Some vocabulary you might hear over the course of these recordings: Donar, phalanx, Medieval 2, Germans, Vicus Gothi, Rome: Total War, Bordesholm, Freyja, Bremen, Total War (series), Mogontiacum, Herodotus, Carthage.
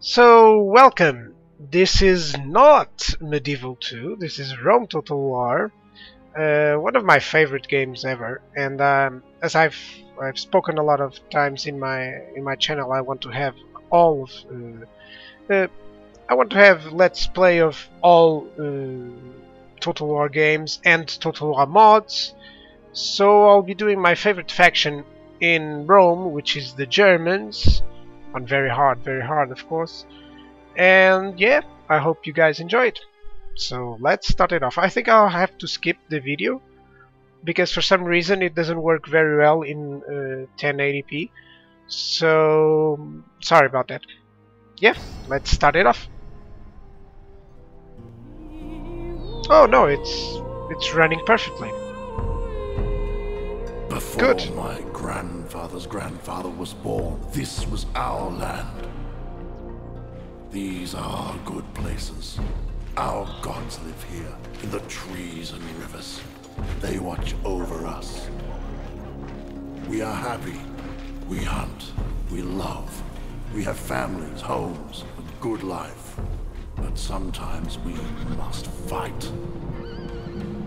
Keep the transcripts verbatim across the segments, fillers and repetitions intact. So, welcome! This is not Medieval two, this is Rome: Total War, uh, one of my favorite games ever, and um, as I've I've spoken a lot of times in my in my channel, I want to have all of, uh, uh, I want to have let's play of all uh, Total War games and Total War mods, so I'll be doing my favorite faction in Rome, which is the Germans, on very hard, very hard, of course. And yeah, I hope you guys enjoy it. So let's start it off. I think I'll have to skip the video because for some reason it doesn't work very well in uh, ten eighty p. So sorry about that. Yeah, let's start it off. Oh no, it's it's running perfectly. Before Good. my grandfather's grandfather was born, this was our land. These are good places. Our gods live here, in the trees and rivers. They watch over us. We are happy. We hunt. We love. We have families, homes, a good life. But sometimes we must fight.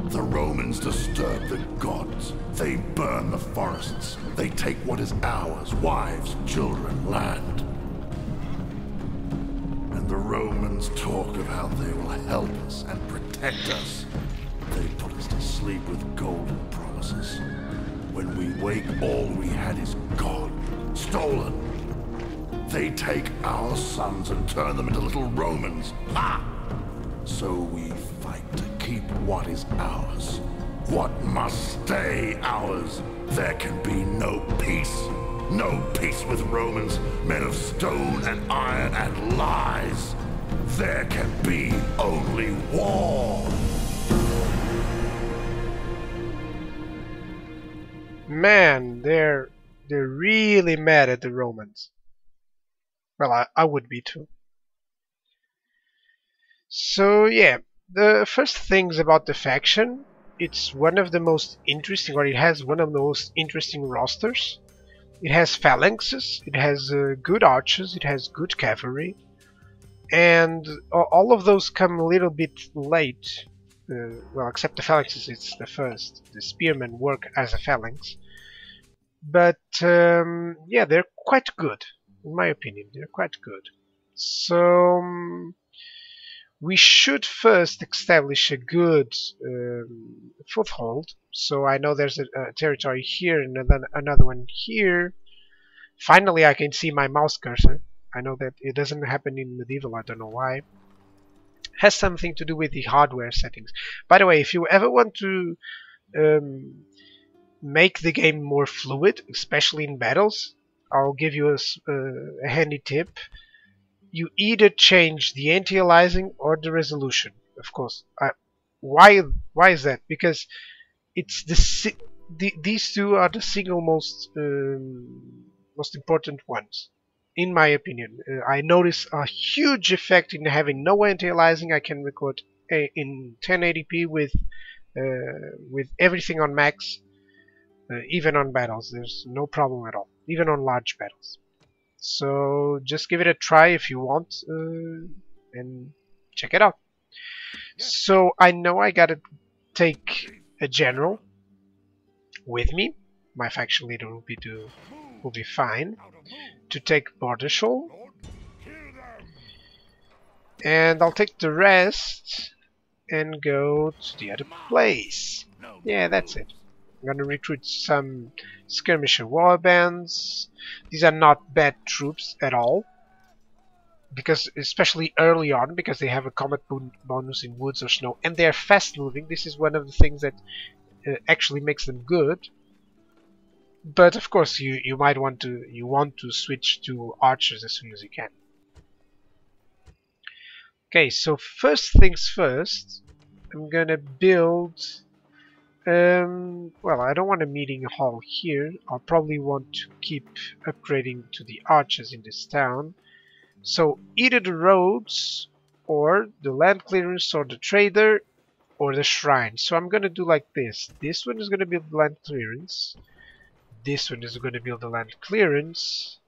The Romans disturb the gods. They burn the forests. They take what is ours, wives, children, land. And the Romans talk of how they will help us and protect us. They put us to sleep with golden promises. When we wake, all we had is gone, stolen. They take our sons and turn them into little Romans. Ha! So we fight to keep what is ours. What must stay ours. There can be no peace. No peace with Romans, men of stone and iron and lies. There can be only war. Man, they're they're really mad at the Romans. Well, I, I would be too. So yeah, the first things about the faction, it's one of the most interesting, or it has one of the most interesting rosters. It has phalanxes, it has uh, good archers, it has good cavalry, and all of those come a little bit late. Uh, well, except the phalanxes, it's the first. The spearmen work as a phalanx, but um, yeah, they're quite good, in my opinion. They're quite good. So. Um, We should first establish a good um, foothold. So I know there's a, a territory here and another, another one here. Finally, I can see my mouse cursor. I know that it doesn't happen in Medieval, I don't know why. It has something to do with the hardware settings. By the way, if you ever want to um, make the game more fluid, especially in battles, I'll give you a, uh, a handy tip. You either change the anti-aliasing or the resolution, of course. Uh, why? Why is that? Because it's the, si the these two are the single most um, most important ones, in my opinion. Uh, I notice a huge effect in having no anti-aliasing. I can record a in ten eighty p with uh, with everything on max, uh, even on battles. There's no problem at all, even on large battles. So just give it a try if you want, uh, and check it out. Yeah. So I know I gotta take a general with me. My faction leader will be do will be fine to take Bordesholm, and I'll take the rest and go to the other place. Yeah, that's it. I'm gonna recruit some skirmisher warbands. These are not bad troops at all, because especially early on, because they have a combat bon bonus in woods or snow, and they're fast moving. This is one of the things that uh, actually makes them good. But of course, you you might want to you want to switch to archers as soon as you can. Okay, so first things first, I'm gonna build. Um, well, I don't want a meeting hall here. I'll probably want to keep upgrading to the archers in this town. So either the roads, or the land clearance, or the trader, or the shrine. So I'm gonna do like this. This one is gonna build the land clearance. This one is gonna build the land clearance.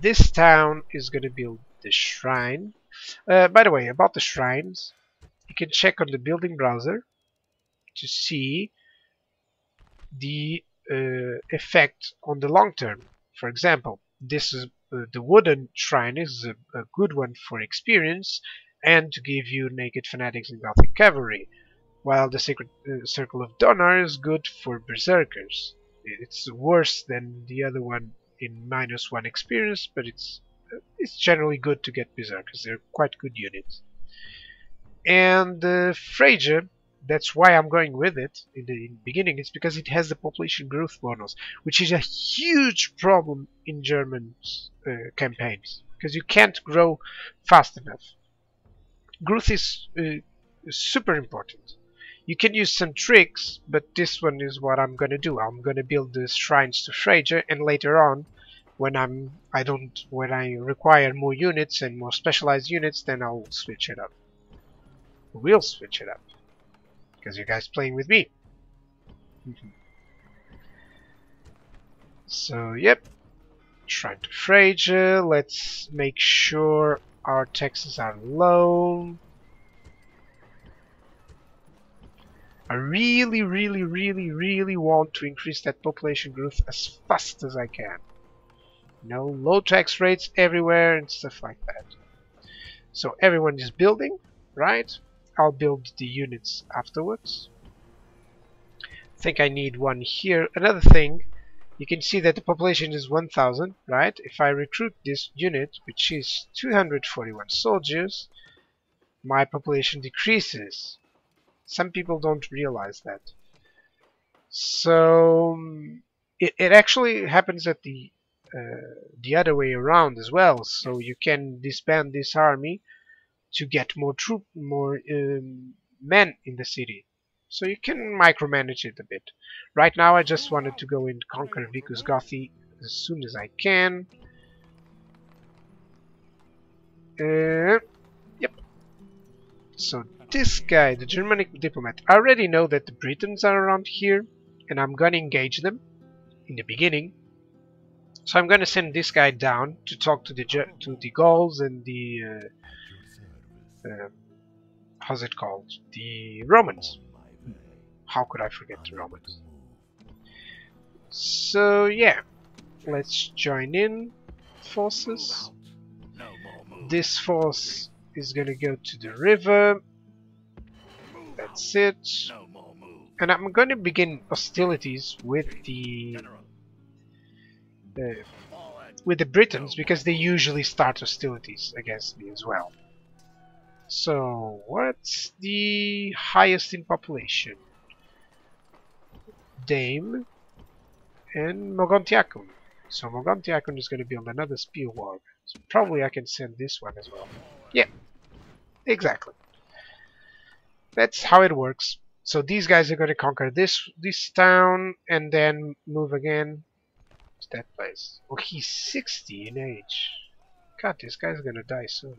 This town is gonna build the shrine. Uh, by the way, about the shrines, you can check on the building browser to see the uh, effect on the long term. For example, this is uh, the wooden shrine is a, a good one for experience and to give you naked fanatics and Gothic cavalry, while the sacred uh, circle of Donar is good for berserkers. It's worse than the other one in minus one experience, but it's it's generally good to get berserkers. They're quite good units. And uh, Freyja, that's why I'm going with it in the, in the beginning, it's because it has the population growth bonus, which is a huge problem in German uh, campaigns, because you can't grow fast enough. Growth is uh, super important. You can use some tricks, but this one is what I'm gonna do. I'm gonna build the shrines to Freyja, and later on, when I'm I don't when I require more units and more specialized units, then I'll switch it up. We'll switch it up because you guys playing with me. So yep, shrine to Freyja. Let's make sure our taxes are low. I really, really, really, really want to increase that population growth as fast as I can. You know, low tax rates everywhere and stuff like that. So everyone is building, right? I'll build the units afterwards. I think I need one here. Another thing, you can see that the population is one thousand, right? If I recruit this unit, which is two hundred forty-one soldiers, my population decreases. Some people don't realize that. So it, it actually happens at the uh, the other way around as well. So you can disband this army to get more troop, more um, men in the city. So you can micromanage it a bit. Right now, I just wanted to go and conquer Vicus Gothi as soon as I can. Uh, yep. So. This guy, the Germanic diplomat, I already know that the Britons are around here and I'm gonna engage them in the beginning, so I'm gonna send this guy down to talk to the to the Gauls and the uh, uh, how's it called, the Romans. How could I forget the Romans? So yeah, let's join in forces. This force is gonna go to the river. That's it. And I'm going to begin hostilities with the uh, with the Britons, because they usually start hostilities against me as well. So what's the highest in population? Dame and Mogontiacum. So Mogontiacum is going to build another spear wall. So probably I can send this one as well. Yeah, exactly. That's how it works. So these guys are going to conquer this this town and then move again to that place. Oh, he's sixty in age. God, this guy's going to die soon.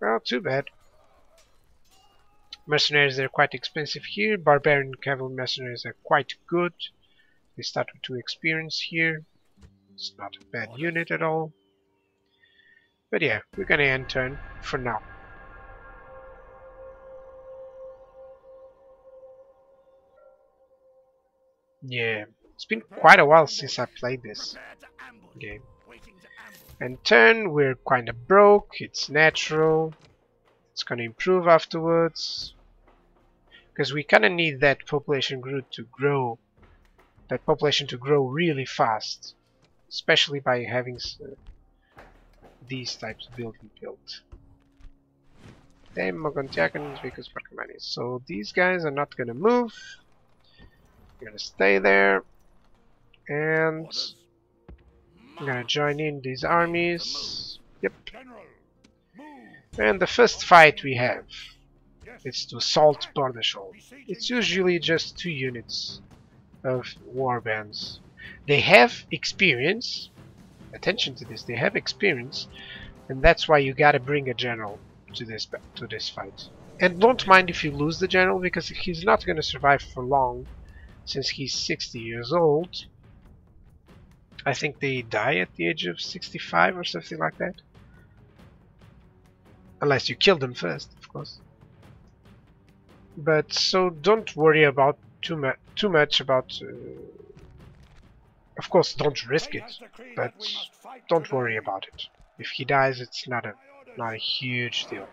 Well, too bad. Mercenaries are quite expensive here. Barbarian cavalry mercenaries are quite good. They start with two experience here. It's not a bad unit at all. But yeah, we're going to end turn for now. Yeah, it's been quite a while since I played this game. And turn, we're kinda broke, it's natural. It's gonna improve afterwards. Because we kinda need that population growth to grow. That population to grow really fast. Especially by having uh, these types of building built. Then Mogontiacum, because Barcamani. So these guys are not gonna move. I'm gonna stay there, and I'm gonna join in these armies. Yep. And the first fight we have, it's to assault Bordesholm. It's usually just two units of warbands. They have experience. Attention to this. They have experience, and that's why you gotta bring a general to this to this fight. And don't mind if you lose the general, because he's not gonna survive for long. Since he's sixty years old, I think they die at the age of sixty-five or something like that. Unless you kill them first, of course. But so don't worry about too much too much about uh, of course don't risk it, but don't worry about it. If he dies, it's not a not a huge deal.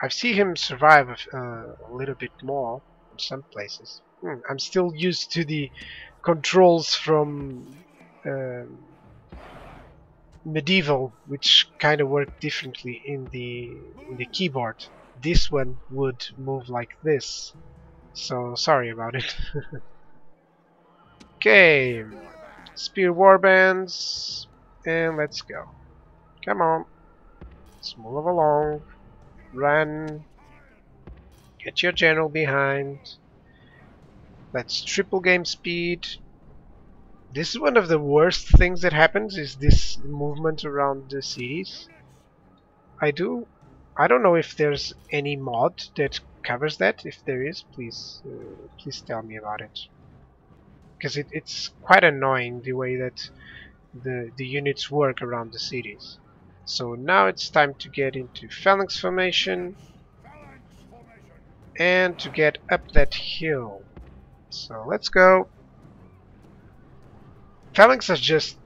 I've seen him survive a, uh, a little bit more in some places. Hmm, I'm still used to the controls from um, Medieval, which kind of worked differently in the in the keyboard. This one would move like this, so sorry about it. Okay, spear warbands, and let's go. Come on, let's move along. Run. Get your general behind. Let's triple game speed. This is one of the worst things that happens, is this movement around the cities. I do I don't know if there's any mod that covers that. If there is, please uh, please tell me about it, because it, it's quite annoying the way that the the units work around the cities. So now it's time to get into phalanx formation and to get up that hill. So let's go. Phalanx are just,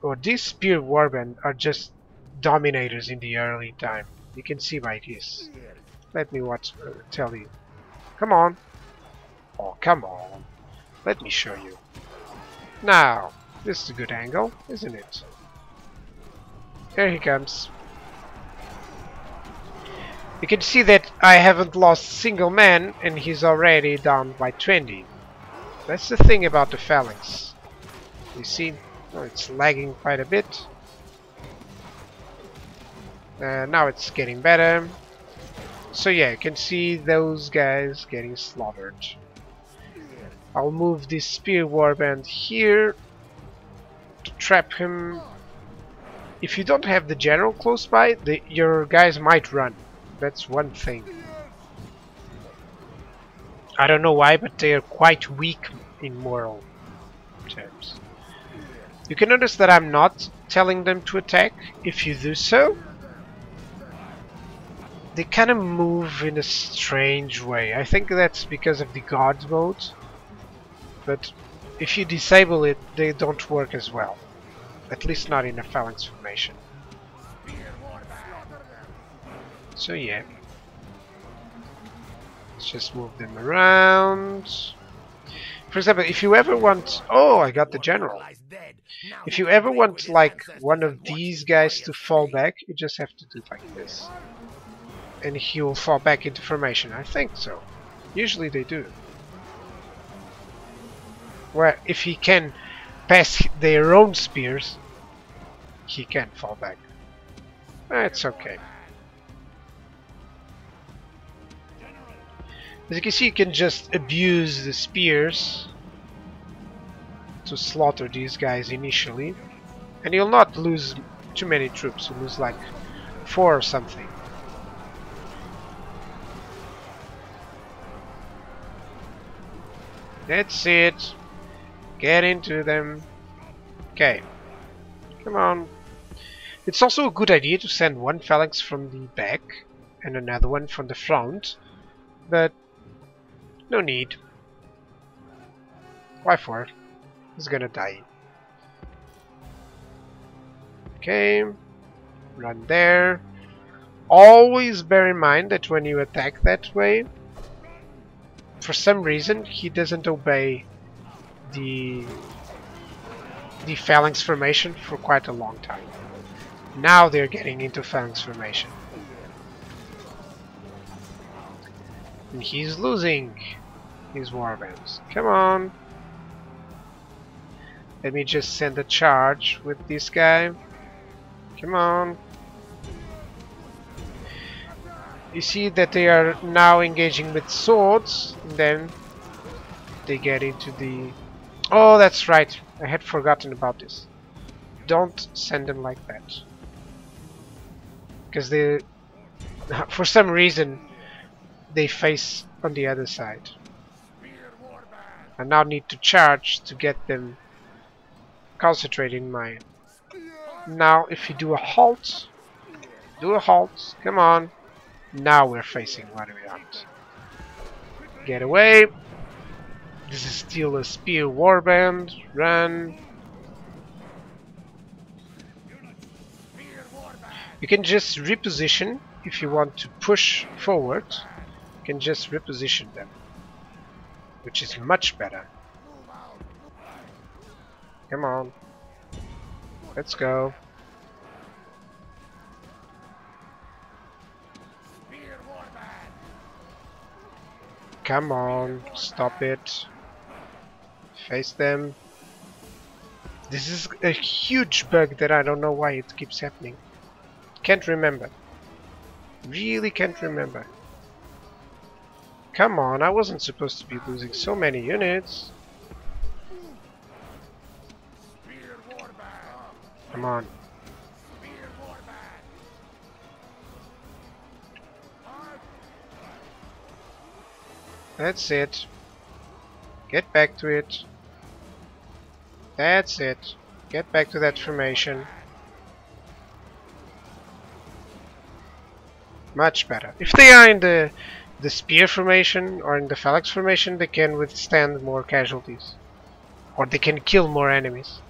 or these spear warband are just dominators in the early time. You can see by this. Let me watch, uh, tell you. Come on. Oh, come on. Let me show you. Now, this is a good angle, isn't it? There he comes. You can see that I haven't lost a single man, and he's already down by twenty. That's the thing about the phalanx. You see? Oh, it's lagging quite a bit. Uh, now it's getting better. So yeah, you can see those guys getting slaughtered. I'll move this spear warband here to trap him. If you don't have the general close by, the, your guys might run. That's one thing. I don't know why, but they are quite weak in moral terms. You can notice that I'm not telling them to attack. If you do so, they kind of move in a strange way. I think that's because of the guard mode, but if you disable it, they don't work as well. At least not in a phalanx formation. So yeah, let's just move them around. For example, if you ever want... Oh, I got the general. If you ever want, like, one of these guys to fall back, you just have to do it like this, and he will fall back into formation. I think so. Usually they do. Well, if he can pass their own spears, he can fall back. That's okay. As you can see, you can just abuse the spears to slaughter these guys initially, and you'll not lose too many troops. You'll lose like four or something. That's it. Get into them. Okay. Come on. It's also a good idea to send one phalanx from the back and another one from the front, but no need. Why for? He's gonna die. Okay. Run there. Always bear in mind that when you attack that way, for some reason he doesn't obey the the phalanx formation for quite a long time. Now they're getting into phalanx formation, and he's losing his warbands. Come on, let me just send a charge with this guy. Come on. You see that they are now engaging with swords, and then they get into the... Oh, that's right, I had forgotten about this. Don't send them like that, because they, for some reason, they face on the other side. I now need to charge to get them concentrating mine. Now if you do a halt, Do a halt. Come on. Now we're facing what we want. Get away. This is still a spear warband. Run. You can just reposition if you want to push forward. You can just reposition them, which is much better. Come on. Let's go. Come on, stop it. Face them. This is a huge bug that I don't know why it keeps happening. Can't remember. Really can't remember. Come on, I wasn't supposed to be losing so many units. Come on. That's it. Get back to it. That's it. Get back to that formation. Much better. If they are in the the spear formation or in the phalanx formation, they can withstand more casualties, or they can kill more enemies.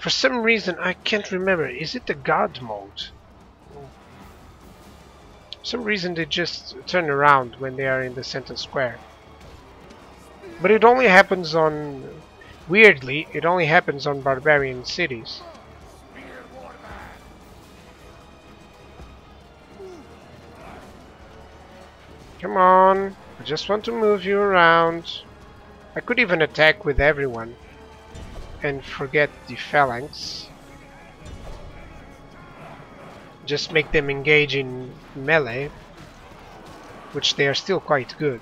For some reason I can't remember, is it the guard mode? For some reason they just turn around when they are in the center square, but it only happens on, weirdly, it only happens on barbarian cities. Come on, I just want to move you around. I could even attack with everyone and forget the phalanx. Just make them engage in melee, which they are still quite good.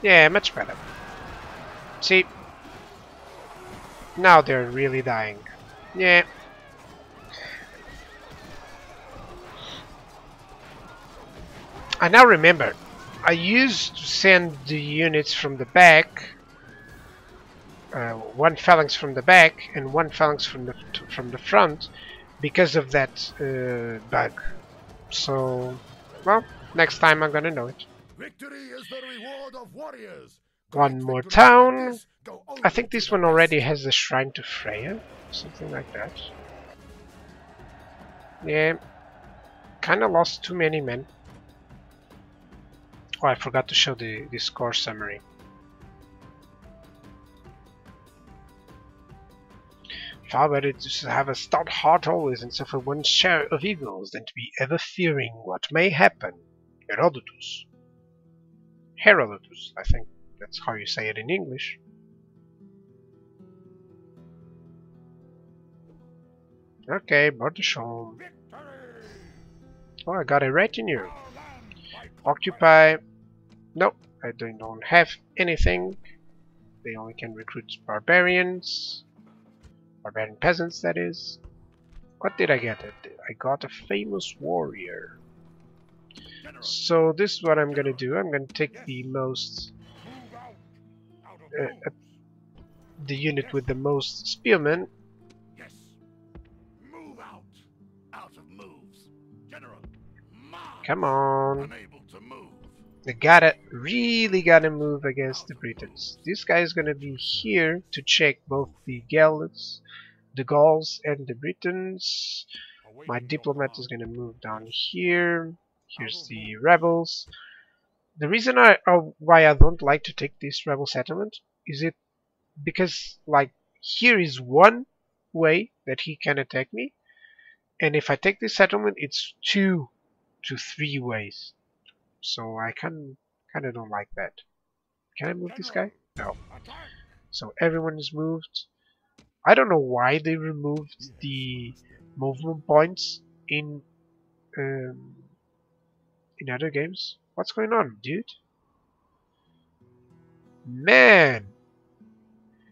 Yeah, much better. See? Now they're really dying. Yeah. I now remember. I used to send the units from the back, uh, one phalanx from the back and one phalanx from the from the front, because of that uh, bug. So, well, next time I'm gonna know it. Victory is the reward of warriors. One more town. I think this one already has the shrine to Freyja, something like that. Yeah, kind of lost too many men. Oh, I forgot to show the, the score summary. Far better to have a stout heart always and suffer one's share of evils than to be ever fearing what may happen. Herodotus. Herodotus, I think that's how you say it in English. Okay, Bordesholm. Oh, I got a retinue. Occupy. Nope, I don't have anything. They only can recruit barbarians. Barbarian peasants, that is. What did I get? I got a famous warrior. So this is what I'm gonna do. I'm gonna take the most... Uh, the unit with the most spearmen. Come on. They gotta, really gotta move against the Britons. This guy is gonna be here to check both the Gauls, the Gauls and the Britons. My diplomat is gonna move down here. Here's the rebels. The reason I, or why I don't like to take this rebel settlement is it because, like, here is one way that he can attack me, and if I take this settlement, it's two to three ways. So I can kind of don't like that. Can I move this guy? No. So everyone is moved. I don't know why they removed the movement points in um, in other games. What's going on, dude? Man,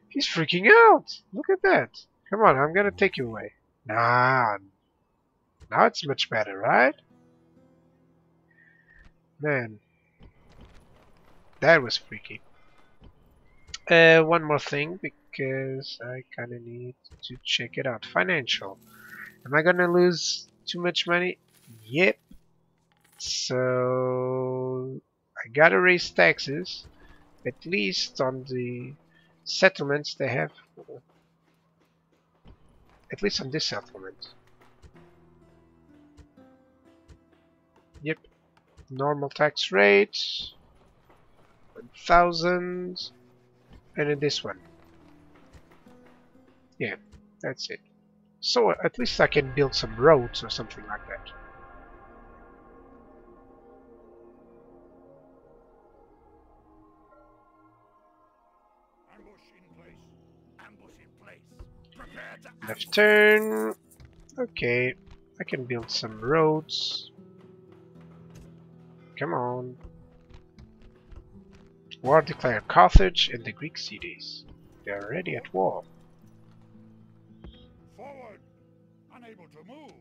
he's freaking out. Look at that. Come on, I'm gonna take you away. Nah. Now it's much better, right? Man, that was freaky. Uh, one more thing, because I kinda need to check it out. Financial. Am I gonna lose too much money? Yep. So I gotta raise taxes, at least on the settlements they have. At least on this settlement. Yep. Normal tax rate, one thousand, and in this one. Yeah, that's it. So at least I can build some roads or something like that. Left turn. Okay, I can build some roads. Come on. War declared. Carthage and the Greek cities. They are already at war. Forward, unable to move.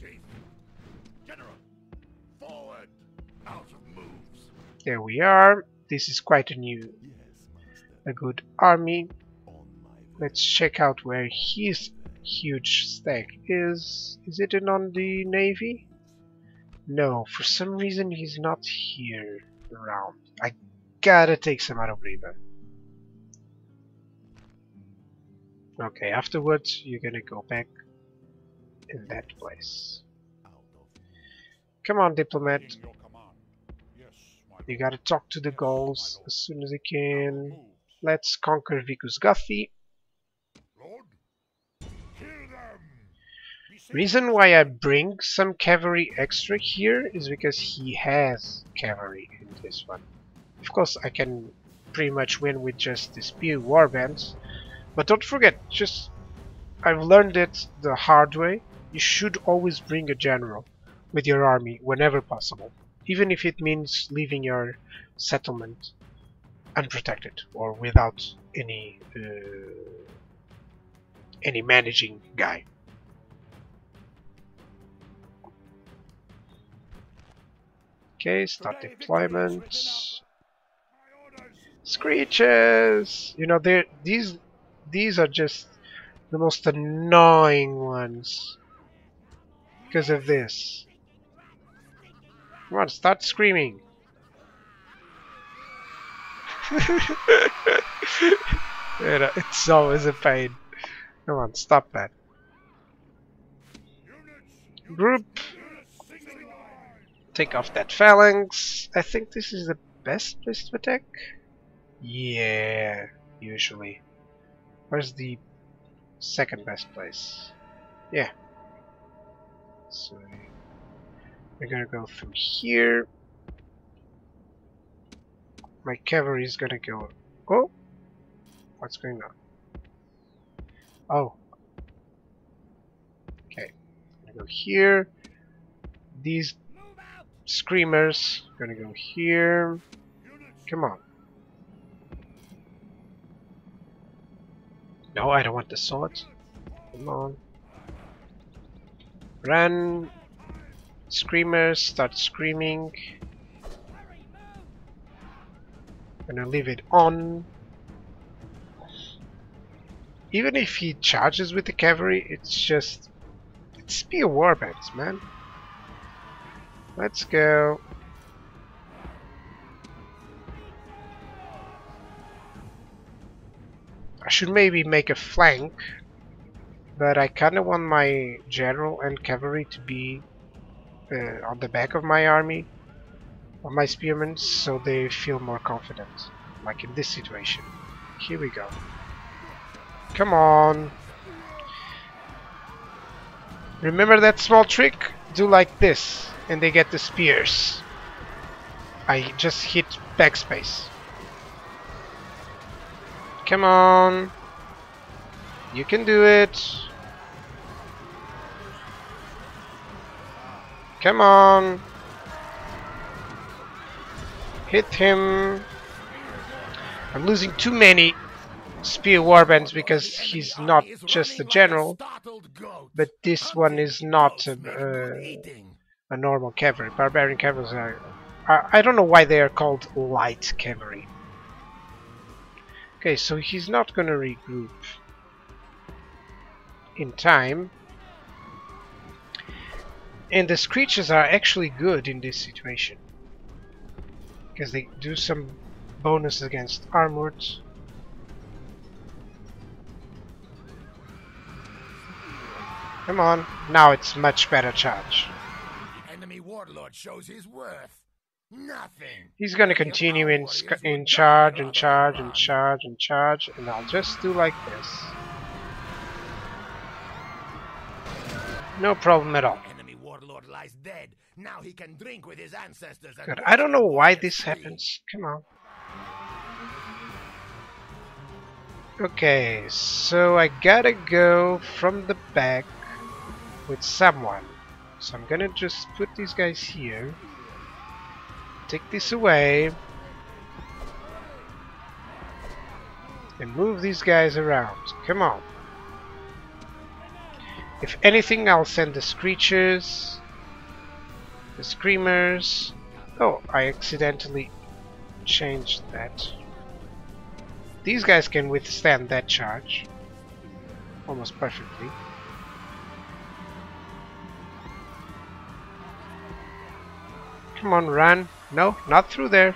Chief, General, forward, out of moves. There we are. This is quite a new, a good army. Let's check out where his huge stack is. Is it in on the navy? No, for some reason he's not here around. I gotta take some out of Bremen. Okay, afterwards you're gonna go back in that place. Come on, diplomat. You gotta talk to the Gauls as soon as you can. Let's conquer Vicus Gothi. Reason why I bring some cavalry extra here is because he has cavalry in this one. Of course I can pretty much win with just the spear warbands, but don't forget, just I've learned it the hard way, you should always bring a general with your army whenever possible, even if it means leaving your settlement unprotected or without any uh, any managing guy. Okay, start deployment. Screeches! You know, they're, these these are just the most annoying ones because of this. Come on, start screaming! You know, it's always a pain. Come on, stop that. Group. Take off that phalanx. I think this is the best place to attack. Yeah, usually. Where's the second best place? Yeah. So we're gonna go from here. My cavalry is gonna go. Oh, what's going on? Oh. Okay. I'm gonna go here. These screamers, gonna go here. Come on. No, I don't want the sword. Come on. Run. Screamers, start screaming. Gonna leave it on. Even if he charges with the cavalry, it's just. It's spear warbands, man. Let's go. I should maybe make a flank, but I kind of want my general and cavalry to be uh, on the back of my army, on my spearmen, so they feel more confident, like in this situation. Here we go. Come on. Remember that small trick? Do like this. And they get the spears. I just hit backspace. Come on. You can do it. Come on. Hit him. I'm losing too many spear warbands because he's not just a general. But this one is not a... Uh, A normal cavalry. Barbarian cavalry are, are... I don't know why they are called light cavalry. Okay, so he's not gonna regroup in time. And the screeches are actually good in this situation, because they do some bonus against armored. Come on, now it's much better charge. The enemy warlord shows his worth. Nothing. He's gonna continue in in charge and charge and charge and charge, and I'll just do like this. No problem at all. Enemy warlord lies dead. Now he can drink with his ancestors. God, I don't know why this happens. Come on. Okay, so I gotta go from the back with someone. So I'm gonna just put these guys here. Take this away. And move these guys around. Come on. If anything, I'll send the Screechers, the Screamers. Oh, I accidentally changed that. These guys can withstand that charge almost perfectly. Come on, run. No, not through there.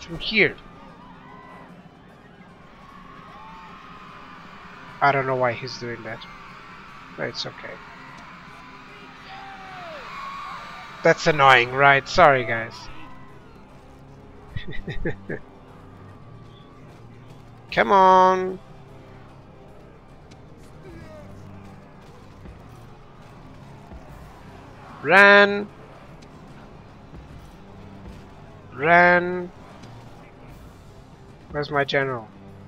Through here. I don't know why he's doing that, but it's okay. That's annoying, right? Sorry, guys. Come on. Run. Ran. Where's my general?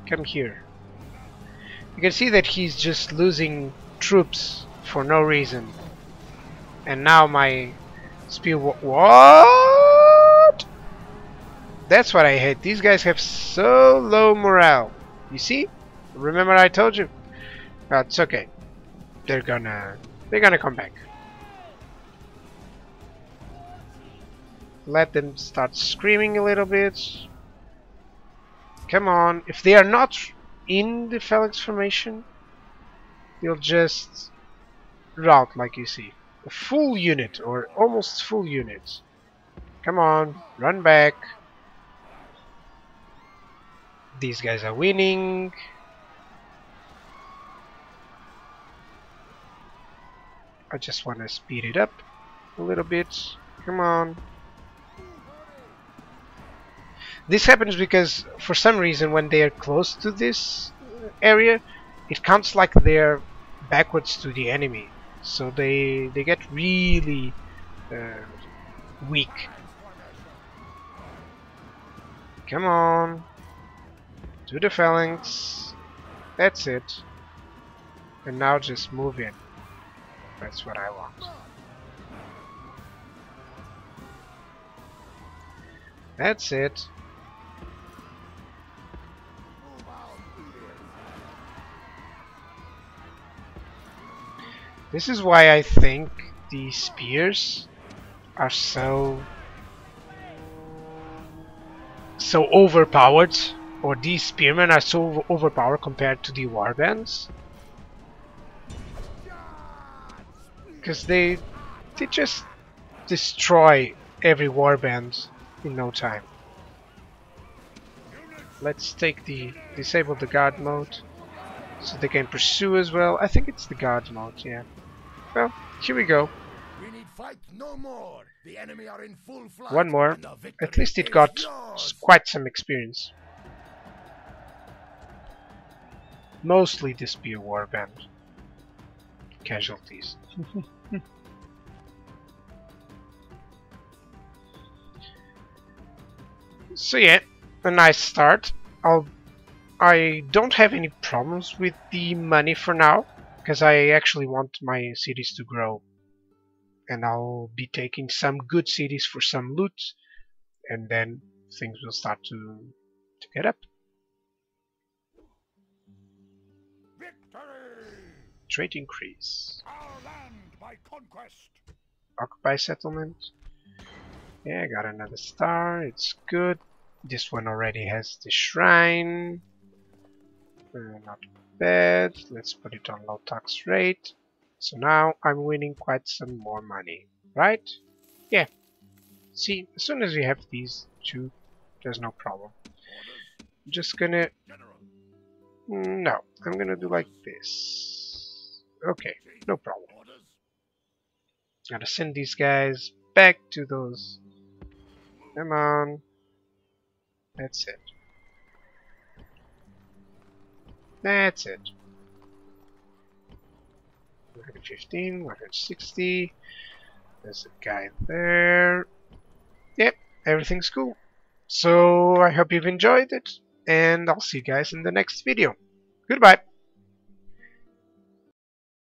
Come here. You can see that he's just losing troops for no reason. And now my spear. What? That's what I hate. These guys have so low morale. You see? Remember I told you? That's okay. They're gonna. They're gonna come back. Let them start screaming a little bit. Come on. If they are not in the phalanx formation, they'll just rout like you see. A full unit or almost full unit. Come on. Run back. These guys are winning. I just want to speed it up a little bit. Come on. This happens because, for some reason, when they are close to this area, it counts like they're backwards to the enemy. So they they get really uh, weak. Come on. To the phalanx. That's it. And now just move in. That's what I want. That's it. This is why I think the spears are so so overpowered, or these spearmen are so overpowered compared to the warbands, because they they just destroy every warband in no time. Let's take the disable the guard mode so they can pursue as well. I think it's the guard mode, yeah. Well, here we go. We need fight no more. The enemy are in full flight. One more. At least it got yours. Quite some experience. Mostly the spear warband casualties. So yeah, a nice start. I'll. I don't have any problems with the money for now, because I actually want my cities to grow, and I'll be taking some good cities for some loot, and then things will start to, to get up. Victory! Trade increase. Our land by conquest. Occupy settlement. Yeah, I got another star, it's good. This one already has the shrine. Uh, not bad. Let's put it on low tax rate. So now I'm winning quite some more money. right? Yeah. See, as soon as we have these two, there's no problem. I'm just gonna... No, I'm gonna do like this. Okay, no problem. Gotta send these guys back to those. Come on. That's it. That's it. one hundred fifteen, one hundred sixty. There's a guy there. Yep, everything's cool. So I hope you've enjoyed it, and I'll see you guys in the next video. Goodbye.